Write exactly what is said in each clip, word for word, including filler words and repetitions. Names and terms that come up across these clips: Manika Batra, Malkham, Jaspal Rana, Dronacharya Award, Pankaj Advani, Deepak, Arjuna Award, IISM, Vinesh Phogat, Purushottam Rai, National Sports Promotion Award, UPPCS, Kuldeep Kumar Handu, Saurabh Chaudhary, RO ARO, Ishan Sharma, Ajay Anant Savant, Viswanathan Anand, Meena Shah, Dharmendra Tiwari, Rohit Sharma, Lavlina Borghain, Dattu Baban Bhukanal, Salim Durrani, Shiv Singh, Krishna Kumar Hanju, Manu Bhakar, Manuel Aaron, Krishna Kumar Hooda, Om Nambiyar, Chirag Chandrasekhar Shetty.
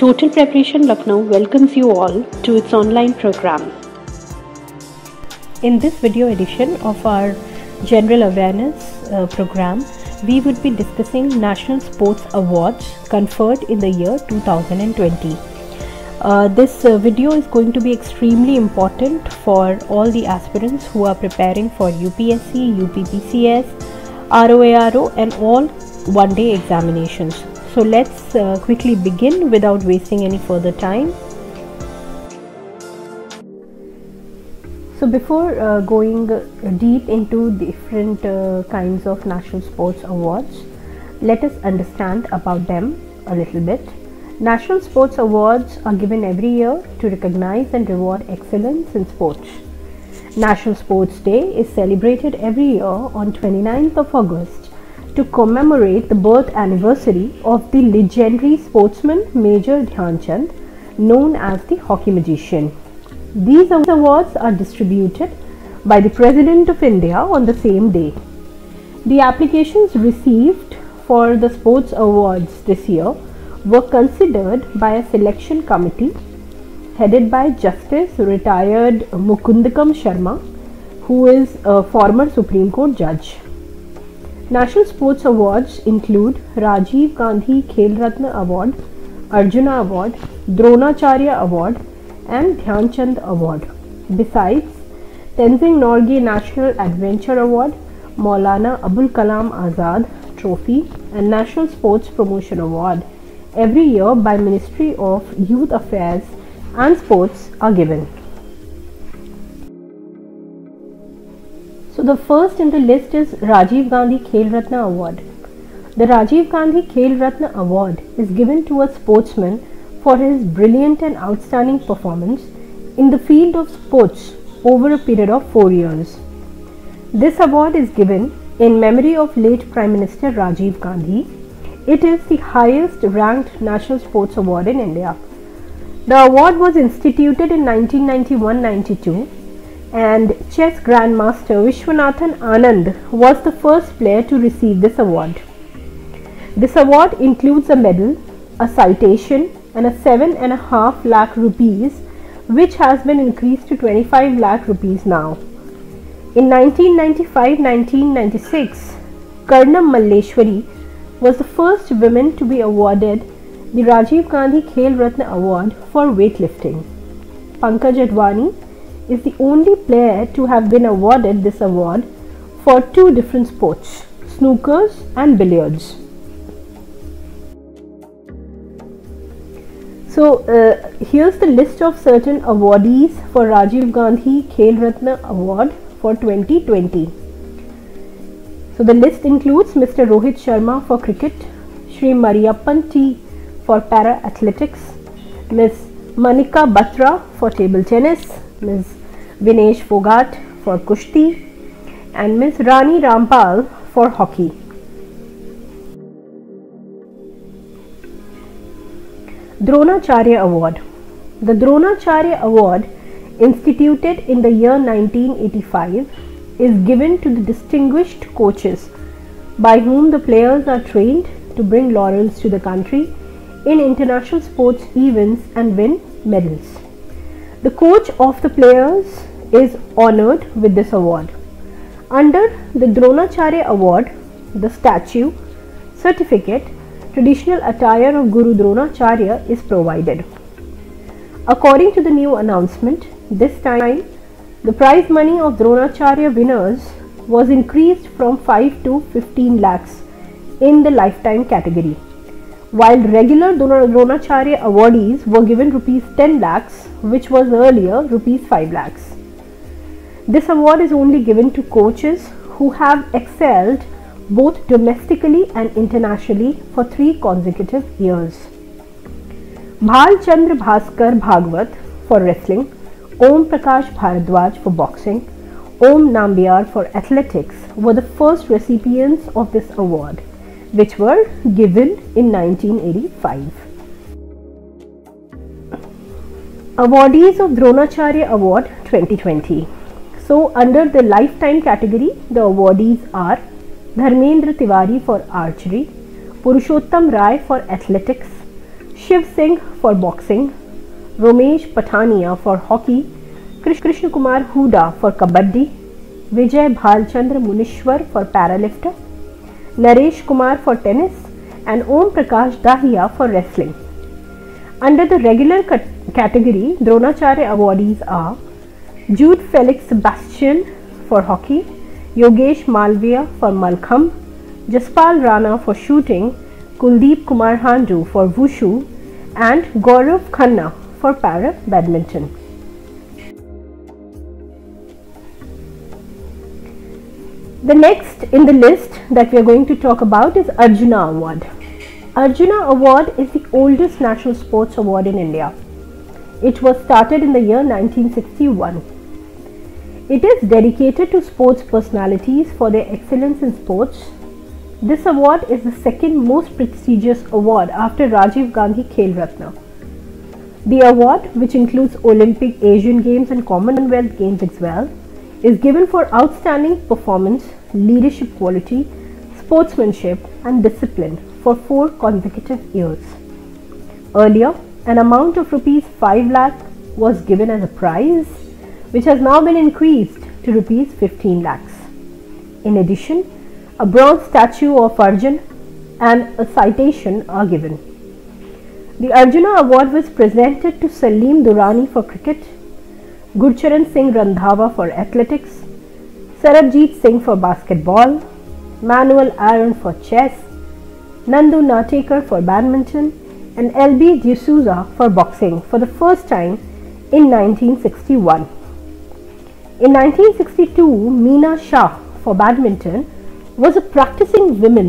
Total Preparation Lucknow welcomes you all to its online program. In this video edition of our general awareness uh, program, we would be discussing National Sports Awards conferred in the year two thousand twenty. Uh, this uh, video is going to be extremely important for all the aspirants who are preparing for U P S C, U P P C S, R O A R O and all one day examinations. So let's uh, quickly begin without wasting any further time. So before uh, going uh, deep into different uh, kinds of National Sports Awards, let us understand about them a little bit. National Sports Awards are given every year to recognize and reward excellence in sports. National Sports Day is celebrated every year on twenty-ninth of August to commemorate the birth anniversary of the legendary sportsman Major Dhyan Chand, known as the hockey magician. These awards are distributed by the President of India on the same day. The applications received for the sports awards this year were considered by a selection committee headed by Justice retired Mukundakam Sharma, who is a former Supreme Court judge. National Sports Awards include Rajiv Gandhi Khel Ratna Award, Arjuna Award, Dronacharya Award and Dhyan Chand Award. Besides, Tenzing Norgay National Adventure Award, Maulana Abul Kalam Azad Trophy and National Sports Promotion Award every year by Ministry of Youth Affairs and Sports are given. So the first in the list is Rajiv Gandhi Khel Ratna Award. The Rajiv Gandhi Khel Ratna Award is given to a sportsman for his brilliant and outstanding performance in the field of sports over a period of four years. This award is given in memory of late Prime Minister Rajiv Gandhi. It is the highest ranked National Sports Award in India. The award was instituted in nineteen ninety-one ninety-two and chess grandmaster Viswanathan Anand was the first player to receive this award. This award includes a medal, a citation and a seven and a half lakh rupees, which has been increased to twenty-five lakh rupees now. In nineteen ninety-five nineteen ninety-six, Karnam Malleshwari was the first woman to be awarded the Rajiv Gandhi Khel Ratna Award for weightlifting. Pankaj Advani is the only player to have been awarded this award for two different sports, snookers and billiards. So uh, here's the list of certain awardees for Rajiv Gandhi Khel Ratna Award for twenty twenty. So the list includes Mister Rohit Sharma for cricket, Shri Mariyappan T for para athletics, Miz Manika Batra for table tennis, Miz Vinesh Phogat for kushti and Miz Rani Rampal for hockey. Dronacharya Award. The Dronacharya Award, instituted in the year nineteen eighty-five, is given to the distinguished coaches by whom the players are trained to bring laurels to the country in international sports events and win medals. The coach of the players is honored with this award. Under the Dronacharya Award, the statue, certificate, traditional attire of Guru Dronacharya is provided. According to the new announcement, this time the prize money of Dronacharya winners was increased from five to fifteen lakhs in the lifetime category, while regular Dronacharya awardees were given rupees ten lakhs, which was earlier rupees five lakhs. This award is only given to coaches who have excelled both domestically and internationally for three consecutive years. Bhalchandra Bhaskar Bhagwat for wrestling, Om Prakash Bharadwaj for boxing, Om Nambiyar for athletics were the first recipients of this award, which were given in nineteen eighty-five. Awardees of Dronacharya Award twenty twenty. So under the lifetime category, the awardees are Dharmendra Tiwari for archery, Purushottam Rai for athletics, Shiv Singh for boxing, Romesh Pathania for hockey, Krish Krishnakrishna Kumar Hooda for kabaddi, Vijay Bhalchandra Muniswar for powerlifter, Naresh Kumar for tennis and Om Prakash Dahiya for wrestling. Under the regular category, Dronacharya awardees are Jude Felix Sebastian for hockey, Yogesh Malviya for Malkham, Jaspal Rana for shooting, Kuldeep Kumar Handu for wushu and Gaurav Khanna for para badminton. The next in the list that we are going to talk about is Arjuna Award. Arjuna Award is the oldest national sports award in India. It was started in the year nineteen sixty-one. It is dedicated to sports personalities for their excellence in sports. This award is the second most prestigious award after Rajiv Gandhi Khel Ratna. The award, which includes Olympic, Asian Games and Commonwealth Games as well, is given for outstanding performance, leadership quality, sportsmanship and discipline for four consecutive years. Earlier, an amount of rupees five lakh was given as a prize, which has now been increased to rupees fifteen lakhs. In addition, a bronze statue of Arjun and a citation are given. The Arjuna Award was presented to Salim Durrani for cricket, Gurcharan Singh Randhawa for athletics, Sarabjit Singh for basketball, Manuel Aaron for chess, Nandu Natekar for badminton and L B D'Souza for boxing for the first time in nineteen sixty-one. In nineteen sixty-two, Meena Shah for badminton was a practicing woman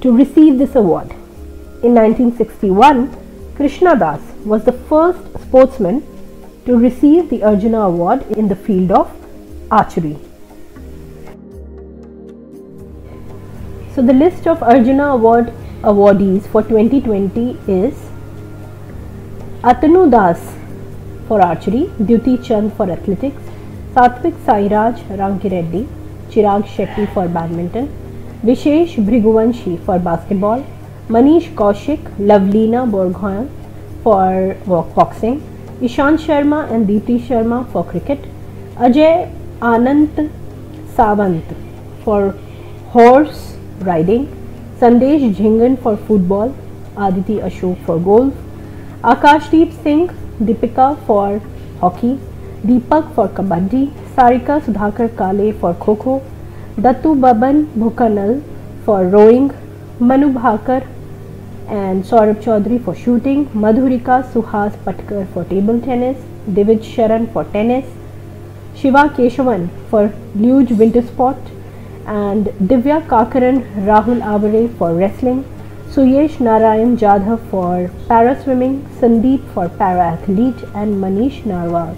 to receive this award. In nineteen sixty-one, Krishna Das was the first sportsman to receive the Arjuna Award in the field of archery. So the list of Arjuna Award awardees for twenty twenty is Atanu Das for archery, Dutee Chand for athletics, Satvik Sairaj Rankireddy, Chirag Shetty for badminton, Vishesh Bhriguvanshi for basketball, Manish Kaushik, Lavlina Borghain for boxing, Ishan Sharma and Deepti Sharma for cricket, Ajay Anant Savant for horse riding, Sandesh Jhingan for football, Aditi Ashok for golf, Akashdeep Singh, Deepika for hockey, Deepak for kabaddi, Sarika Sudhakar Kale for kho-kho, Dattu Baban Bhukanal for rowing, Manu Bhakar and Saurabh Chaudhary for shooting, Madhurika Suhas Patkar for table tennis, Divid Sharan for tennis, Shiva Keshavan for luge winter sport and Divya Kakaran Rahul Avare for wrestling, Suyesh Narayan Jadhav for para swimming, Sandeep for para athlete and Manish Narwal.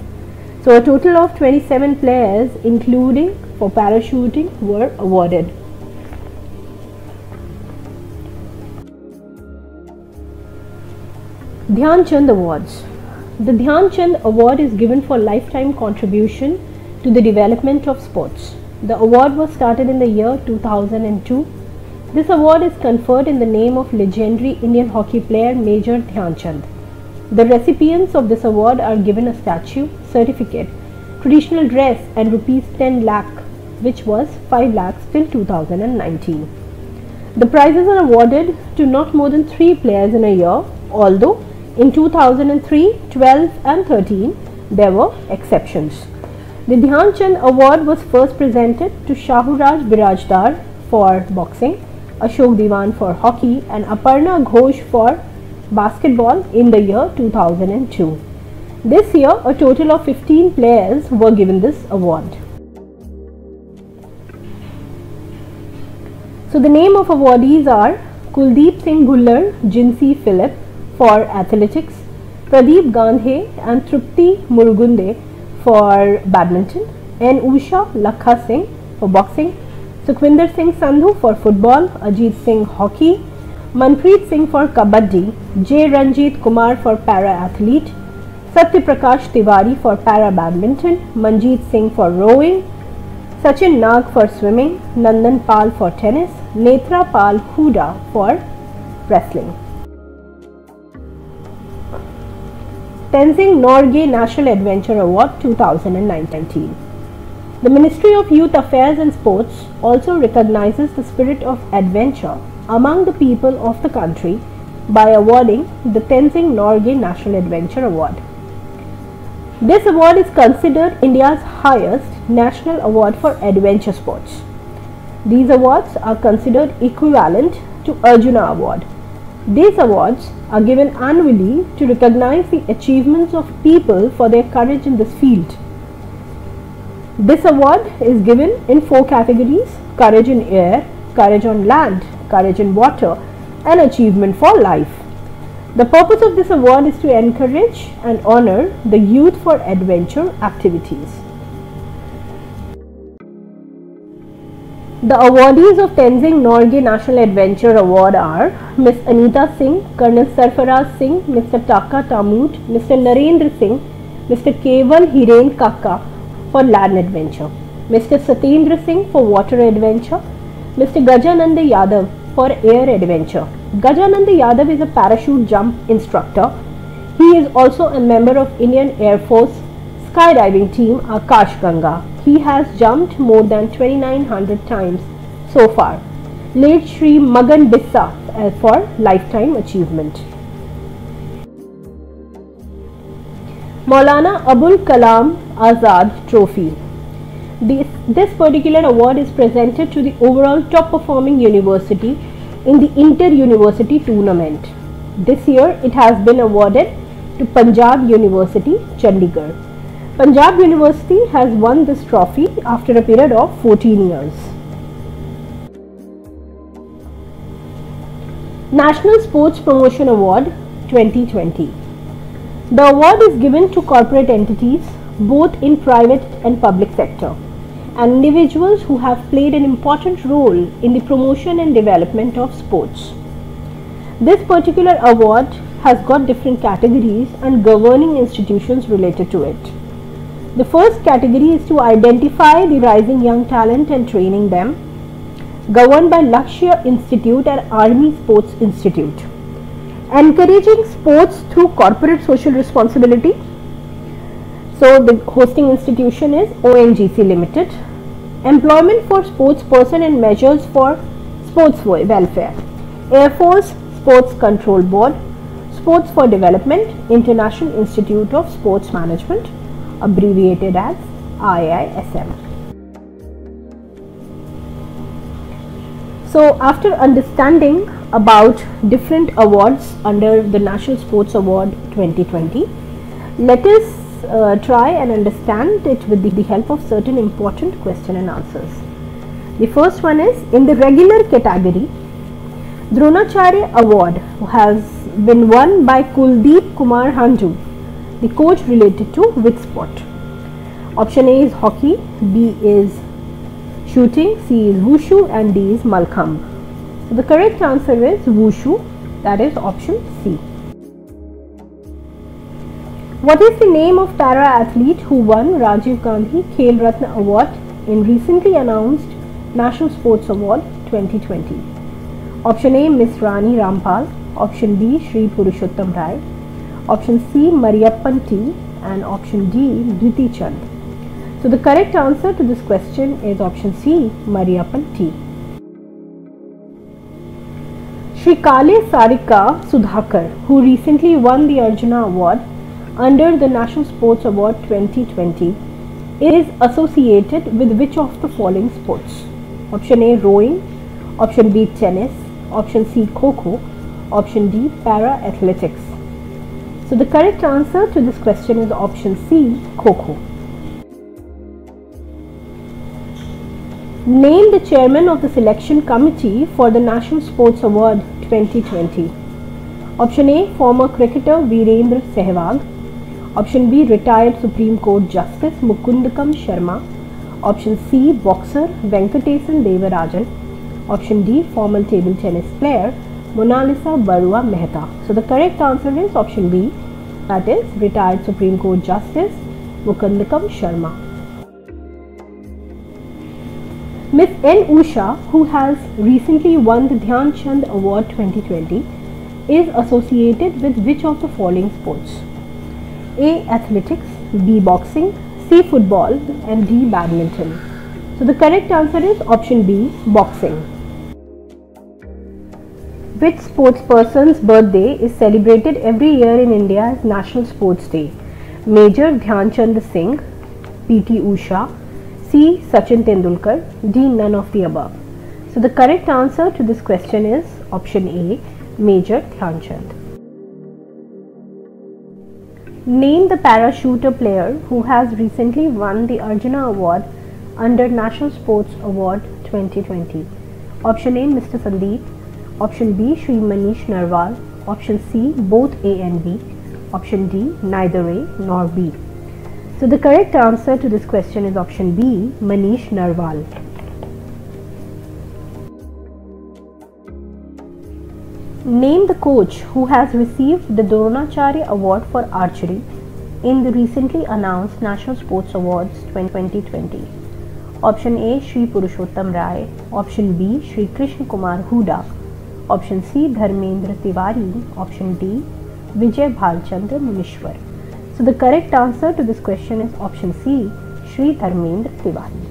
So a total of twenty-seven players including for parachuting were awarded. Dhyan Chand Awards. The Dhyan Chand Award is given for lifetime contribution to the development of sports. The award was started in the year two thousand two. This award is conferred in the name of legendary Indian hockey player Major Dhyan Chand. The recipients of this award are given a statue, certificate, traditional dress and rupees ten lakh, which was five lakhs till two thousand nineteen. The prizes are awarded to not more than three players in a year, although in two thousand three, twelve and thirteen, there were exceptions. The Dhyan Chand Award was first presented to Shahuraj Birajdar for boxing, Ashok Diwan for hockey and Aparna Ghosh for basketball in the year two thousand two. This year, a total of fifteen players were given this award. So the name of awardees are Kuldeep Singh Bhullar, Jinsi Philip for athletics, Pradeep Gandhe and Trupti Murugunde for badminton, N. Usha Lakha Singh for boxing, Sukhvinder Singh Sandhu for football, Ajit Singh hockey, Manpreet Singh for kabaddi, J. Ranjit Kumar for para-athlete, Satya Prakash Tiwari for para-badminton, Manjeet Singh for rowing, Sachin Nag for swimming, Nandan Pal for tennis, Netra Pal Hooda for wrestling. Tenzing Norgay National Adventure Award twenty nineteen. The Ministry of Youth Affairs and Sports also recognizes the spirit of adventure among the people of the country by awarding the Tenzing Norgay National Adventure Award. This award is considered India's highest national award for adventure sports. These awards are considered equivalent to Arjuna Award. These awards are given annually to recognize the achievements of people for their courage in this field. This award is given in four categories: courage in air, courage on land, courage in water, and achievement for life. The purpose of this award is to encourage and honor the youth for adventure activities. The awardees of Tenzing Norgay National Adventure Award are Miss Anita Singh, Colonel Sarfaraz Singh, Mister Taka Tamut, Mister Narendra Singh, Mister Keval Hiren Kaka for land adventure, Mister Satendra Singh for water adventure, Mister Gajanand Yadav for air adventure. Gajanand Yadav is a parachute jump instructor. He is also a member of Indian Air Force skydiving team Akash Ganga. He has jumped more than twenty-nine hundred times so far. Late Shri Magan Bissa for lifetime achievement. Maulana Abul Kalam Azad Trophy. This, this particular award is presented to the overall top performing university in the inter-university tournament. This year it has been awarded to Punjab University, Chandigarh. Punjab University has won this trophy after a period of fourteen years. National Sports Promotion Award twenty twenty. The award is given to corporate entities both in private and public sector, and individuals who have played an important role in the promotion and development of sports. This particular award has got different categories and governing institutions related to it. The first category is to identify the rising young talent and training them, governed by Lakshya Institute and Army Sports Institute. Encouraging sports through corporate social responsibility. So the hosting institution is O N G C Limited. Employment for sports person and measures for sports welfare: Air Force Sports Control Board, Sports for Development, International Institute of Sports Management, abbreviated as I I S M. So after understanding about different awards under the National Sports Award twenty twenty, let us Uh, try and understand it with the, the help of certain important question and answers. The first one is, in the regular category, Dronacharya Award has been won by Kuldeep Kumar Hanju. The coach related to which sport? Option A is hockey, B is shooting, C is wushu, and D is malkham. So the correct answer is wushu, that is option C. What is the name of para athlete who won Rajiv Gandhi Khel Ratna Award in recently announced National Sports Award twenty twenty? Option A, Miss Rani Rampal. Option B, Shri Purushottam Rai. Option C, Mariyappan T. And option D, Dutee Chand. So the correct answer to this question is option C, Mariyappan T. Shri Kale Sarika Sudhakar, who recently won the Arjuna Award under the National Sports Award twenty twenty, is associated with which of the following sports? Option A, rowing. Option B, tennis. Option C, kho-kho. Option D, para-athletics. So the correct answer to this question is option C, kho-kho. Name the chairman of the selection committee for the National Sports Award twenty twenty. Option A, former cricketer Virendra Sehwag. Option B, retired Supreme Court Justice Mukundakam Sharma. Option C, boxer Venkatesan Devarajan. Option D, former table tennis player Monalisa Barua Mehta. So the correct answer is option B, that is retired Supreme Court Justice Mukundakam Sharma. Miss N. Usha, who has recently won the Dhyan Chand Award twenty twenty, is associated with which of the following sports? A. Athletics, B. Boxing, C. Football and D. Badminton. So the correct answer is option B. Boxing. Which sportsperson's birthday is celebrated every year in India as National Sports Day? Major Dhyan Chand Singh, P T Usha, C. Sachin Tendulkar, D. None of the above. So the correct answer to this question is option A. Major Dhyan Chand. Name the parachuter player who has recently won the Arjuna Award under National Sports Award twenty twenty. Option A, Mister Sandeep. Option B, Shri Manish Narwal. Option C, both A and B. Option D, neither A nor B. So the correct answer to this question is option B, Manish Narwal. Name the coach who has received the Dronacharya Award for Archery in the recently announced National Sports Awards twenty twenty. Option A, Shri Purushottam Rai. Option B, Shri Krishna Kumar Hooda. Option C, Dharmendra Tiwari. Option D, Vijay Bhalchandra Muniswar. So the correct answer to this question is option C, Shri Dharmendra Tiwari.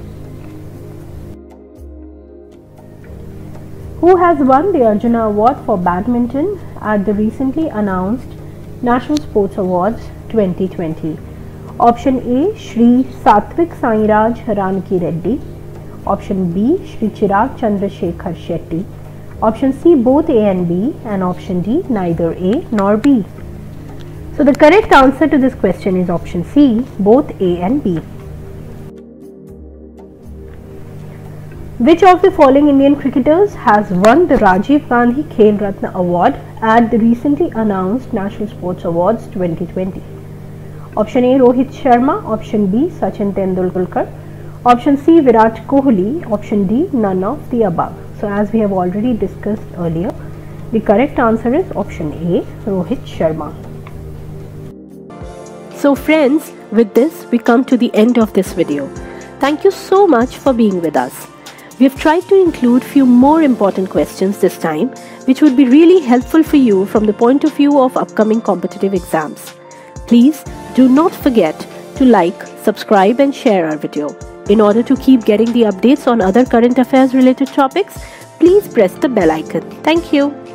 Who has won the Arjuna Award for Badminton at the recently announced National Sports Awards twenty twenty? Option A, Shri Satvik Sairaj Ranki Reddy. Option B, Shri Chirag Chandrasekhar Shetty. Option C, both A and B. And option D, neither A nor B. So the correct answer to this question is option C, both A and B. Which of the following Indian cricketers has won the Rajiv Gandhi Khel Ratna Award at the recently announced National Sports Awards twenty twenty? Option A, Rohit Sharma. Option B, Sachin Tendulkar. Option C, Virat Kohli. Option D, none of the above. So as we have already discussed earlier, the correct answer is option A, Rohit Sharma. So friends, with this we come to the end of this video. Thank you so much for being with us. We have tried to include few more important questions this time, which would be really helpful for you from the point of view of upcoming competitive exams. Please do not forget to like, subscribe and share our video. In order to keep getting the updates on other current affairs related topics, please press the bell icon. Thank you.